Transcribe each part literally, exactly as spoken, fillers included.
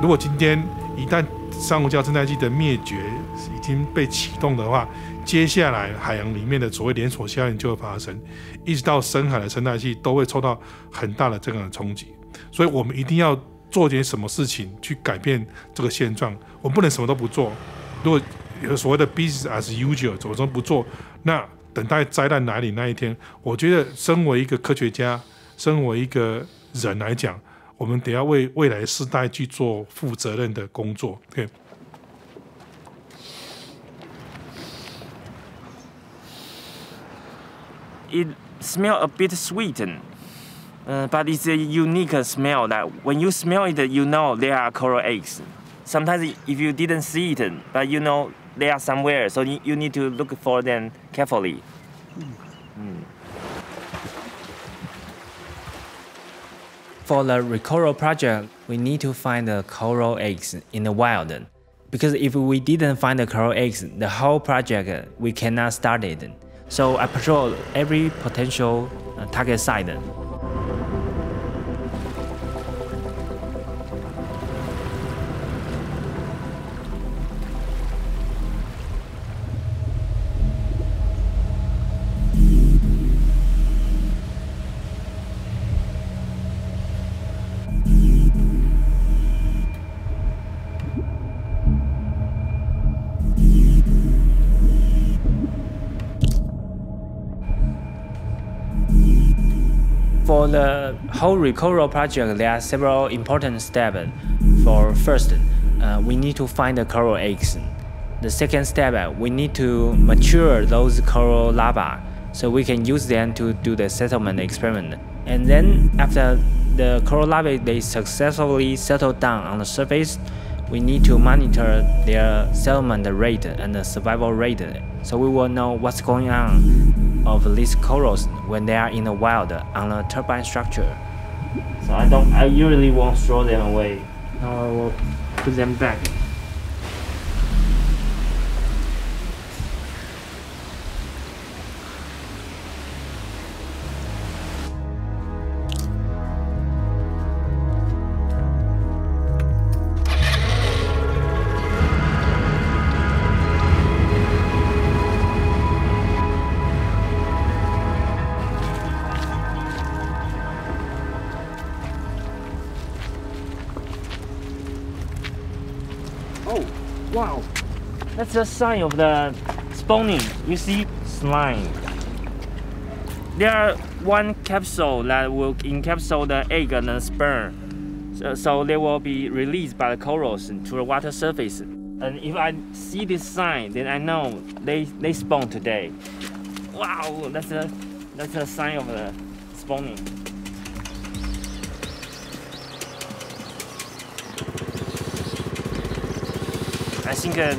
如果今天一旦珊瑚礁生态系的灭绝已经被启动的话，接下来海洋里面的所谓连锁效应就会发生，一直到深海的生态系都会受到很大的这样的冲击。所以我们一定要做点什么事情去改变这个现状，我们不能什么都不做。如果有所谓的 business as usual， 怎么都不做，那等待灾难来临那一天，我觉得身为一个科学家，身为一个人来讲，我们得要为未来世代去做负责任的工作。对。It smells a bit sweet, uh, but it's a unique smell that when you smell it, you know there are coral eggs. Sometimes if you didn't see it, but you know they are somewhere, so you need to look for them carefully. Mm. For the ReCoral project, we need to find the coral eggs in the wild, because if we didn't find the coral eggs, the whole project we cannot start it. So I patrol every potential uh, target site. For the whole ReCoral project, there are several important steps. For first, uh, we need to find the coral eggs. The second step, we need to mature those coral larvae so we can use them to do the settlement experiment. And then after the coral larvae, they successfully settle down on the surface, we need to monitor their settlement rate and the survival rate, so we will know what's going on of these corals when they are in the wild on a turbine structure. So I don't, I usually won't throw them away. Now I will put them back. Oh, wow, that's a sign of the spawning. You see, slime. There are one capsule that will encapsulate the egg and the sperm. So, so they will be released by the corals to the water surface. And if I see this sign, then I know they, they spawned today. Wow, that's a, that's a sign of the spawning. I think uh,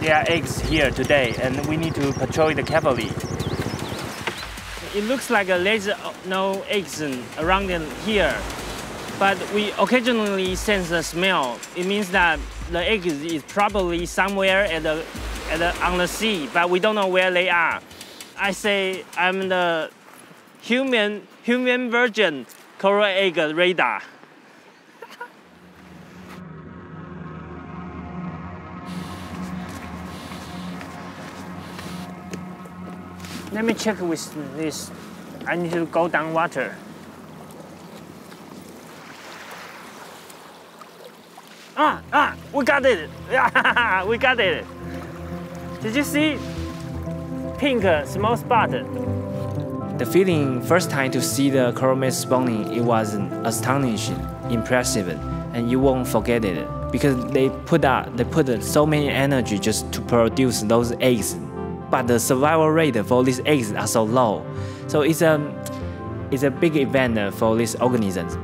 there are eggs here today, and we need to patrol it carefully. It looks like uh, there's no eggs around here, but we occasionally sense the smell. It means that the egg is probably somewhere at the, at the, on the sea, but we don't know where they are. I say I'm the human, human version coral egg radar. Let me check with this. I need to go down water. Ah, ah, we got it. We got it. Did you see? Pink, small spot. The feeling first time to see the coral mate spawning, it was astonishing, impressive, and you won't forget it, because they put out, they put so many energy just to produce those eggs. But the survival rate for these eggs are so low, so it's a, it's a big event for these organisms.